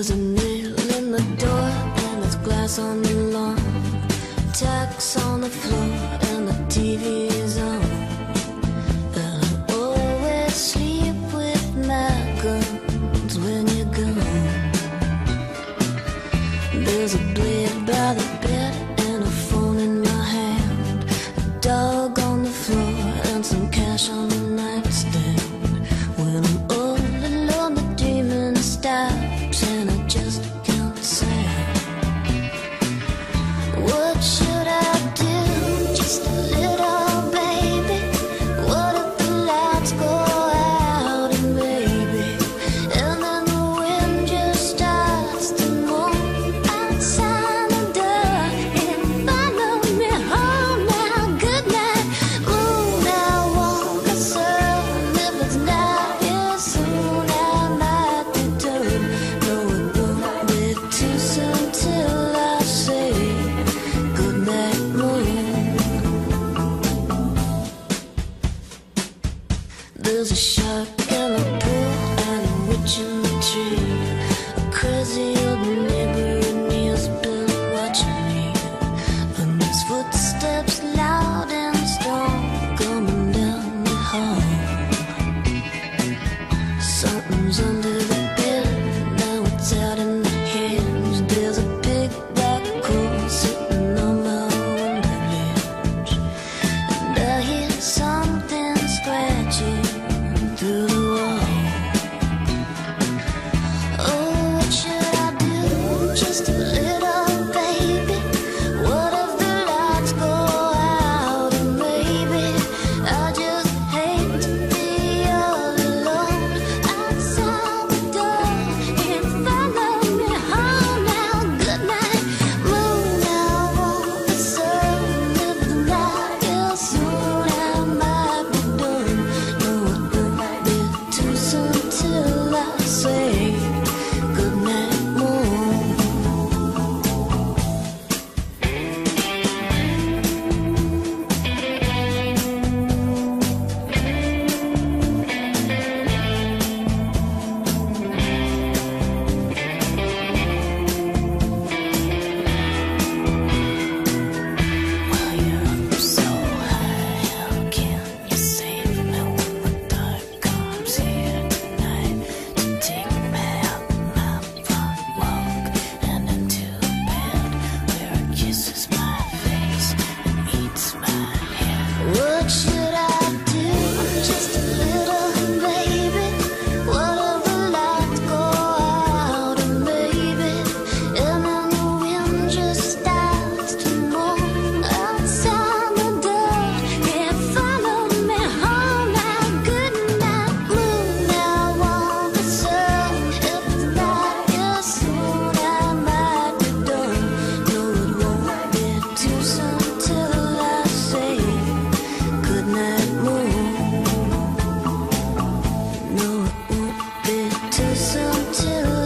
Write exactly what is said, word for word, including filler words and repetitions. There's a nail in the door, and there's glass on the lawn, tacks on the floor, and the T V is on. And I always sleep with my guns when you're gone. There's a blade by the bed, and a phone in my hand, a dog on the floor, and some cash on the nightstand. When I'm all alone, the demon stops, and I just can't say. What should I do? Just a little baby. What if the lights go out, and maybe, and then the wind just starts to move outside the door, and follow me home now. Good night. Ooh, now won't be soon. If it's not here soon, I might be done. Too soon till I say goodnight, moon. There's a shark in the pool and a witch in the tree. A crazy old neighbor and he's been watching me. And his footsteps loud and strong coming down the hall. Something's under the bed, now it's out in the too soon to